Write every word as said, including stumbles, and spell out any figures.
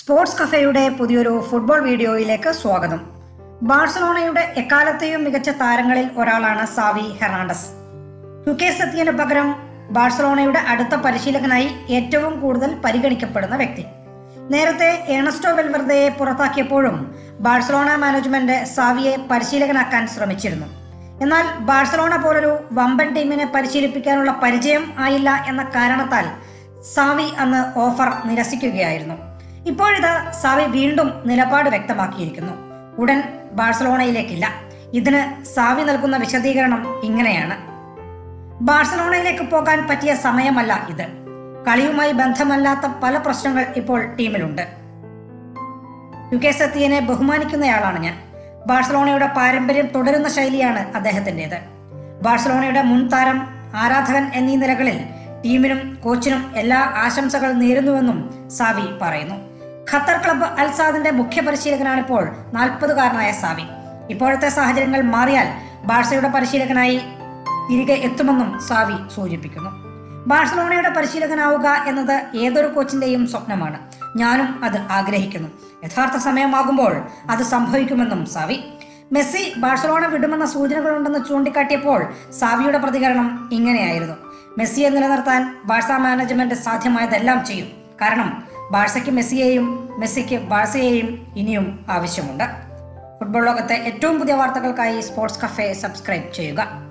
Sports കഫേയുടെ പുതിയൊരു football വീഡിയോയിലേക്ക് സ്വാഗതം. ബാഴ്സലോണയുടെ എക്കാലത്തെയും മികച്ച താരങ്ങളിൽ ഒരാളാണ് സാവി ഹെർണാണ്ടസ്. ക്യുകെ സെത്തിയന് പകരം ബാഴ്സലോണയുടെ അടുത്ത പരിശീലകനായി ഏറ്റവും കൂടുതൽ പരിഗണിക്കപ്പെടുന്ന വ്യക്തി. നേരത്തെ ഏണസ്റ്റോ വെൽവർദയെ പുറത്താക്കിയപ്പോഴും ബാഴ്സലോണ മാനേജ്മെന്റ് സാവിയെ പരിശീലകനാക്കാൻ ശ്രമിച്ചിരുന്നു. എന്നാൽ ബാഴ്സലോണ പോലൊരു വമ്പൻ ടീമിനെ പരിശീലിപ്പിക്കാനുള്ള പരിചയം ആയില്ല എന്ന കാരണത്താൽ സാവി അന്ന് ഓഫർ നിരസിക്കുകയായിരുന്നു. ഇപ്പോഴിതാ സാവി വീണ്ടും നിലപാട് വ്യക്തമാക്കിയിരിക്കുന്നു. ഉടൻ ബാഴ്സലോണയിലേക്കില്ല. ഇതിന് സാവി നൽകുന്ന വിശദീകരണം ഇങ്ങനെയാണ്: ബാഴ്സലോണയിലേക്ക് പോകാൻ പറ്റിയ സമയമല്ല ഇത്. കളിയുമായി ബന്ധമല്ലാത്ത പല പ്രശ്നങ്ങൾ ഇപ്പോൾ ടീമിലുണ്ട്. യുകെ സത്യനെ ബഹുമാനിക്കുന്നയാളാണ് ഞാൻ. ബാഴ്സലോണയുടെ പാരമ്പര്യം തുടരുന്ന ശൈലിയാണ് അദ്ദേഹത്തിൻ്റെത്. ബാഴ്സലോണയുടെ മുൻ താരം, ആരാധകൻ എന്നീ നിലകളിൽ ടീമിനും കോച്ചിനും എല്ലാ ആശംസകൾ നേരുന്നുവെന്നും സാവി പറയുന്നു. ഖത്തർ ക്ലബ്ബ് അൽ സാദിന്റെ മുഖ്യ പരിശീലകനാണിപ്പോൾ നാൽപ്പതുകാരനായ സാവി. ഇപ്പോഴത്തെ സാഹചര്യങ്ങൾ മാറിയാൽ ബാഴ്സയുടെ പരിശീലകനായി തിരികെ എത്തുമെന്നും സാവി സൂചിപ്പിക്കുന്നു. ബാഴ്സലോണയുടെ പരിശീലകനാവുക എന്നത് ഏതൊരു കോച്ചിന്റെയും സ്വപ്നമാണ്. ഞാനും അത് ആഗ്രഹിക്കുന്നു. യഥാർത്ഥ സമയമാകുമ്പോൾ അത് സംഭവിക്കുമെന്നും സാവി. മെസ്സി ബാഴ്സലോണ വിടുമെന്ന സൂചനകളുണ്ടെന്ന് ചൂണ്ടിക്കാട്ടിയപ്പോൾ സാവിയുടെ പ്രതികരണം ഇങ്ങനെയായിരുന്നു: മെസ്സിയെ നിലനിർത്താൻ ബാഴ്സ മാനേജ്മെന്റ് സാധ്യമായതെല്ലാം ചെയ്യും. കാരണം ബാഴ്സയ്ക്ക് മെസ്സിയെയും മെസ്സിക്ക് ബാഴ്സയെയും ഇനിയും ആവശ്യമുണ്ട്. ഫുട്ബോൾ ലോകത്തെ ഏറ്റവും പുതിയ വാർത്തകൾക്കായി സ്പോർട്സ് കഫേ സബ്സ്ക്രൈബ് ചെയ്യുക.